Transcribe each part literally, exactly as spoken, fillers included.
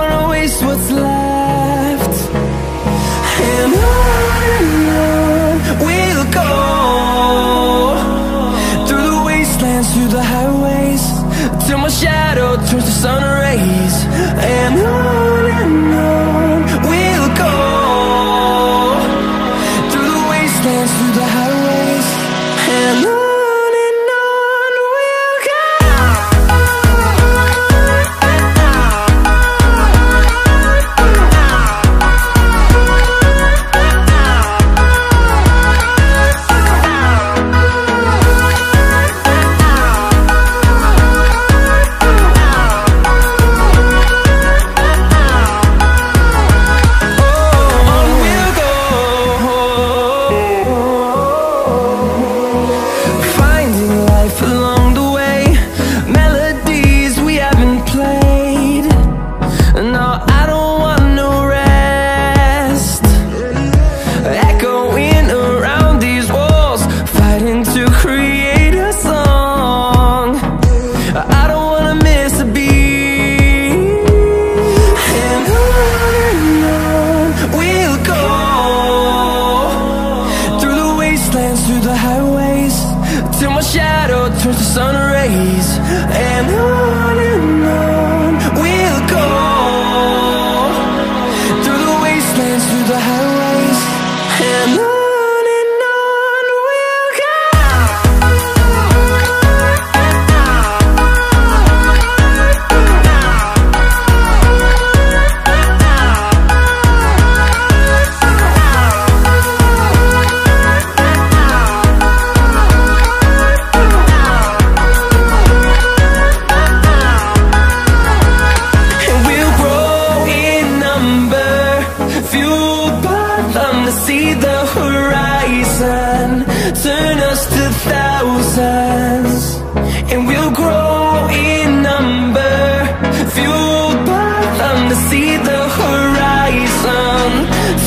wanna waste what's left. And on and on we'll go, through the wastelands, through the highways, till my shadow turns to sun rays. And on and on we'll go, through the wastelands, through the highways. And on see the horizon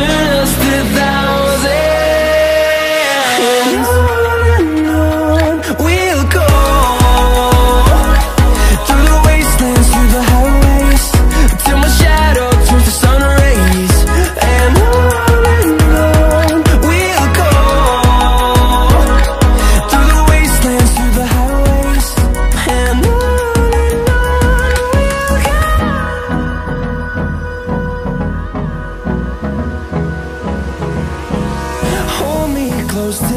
turn.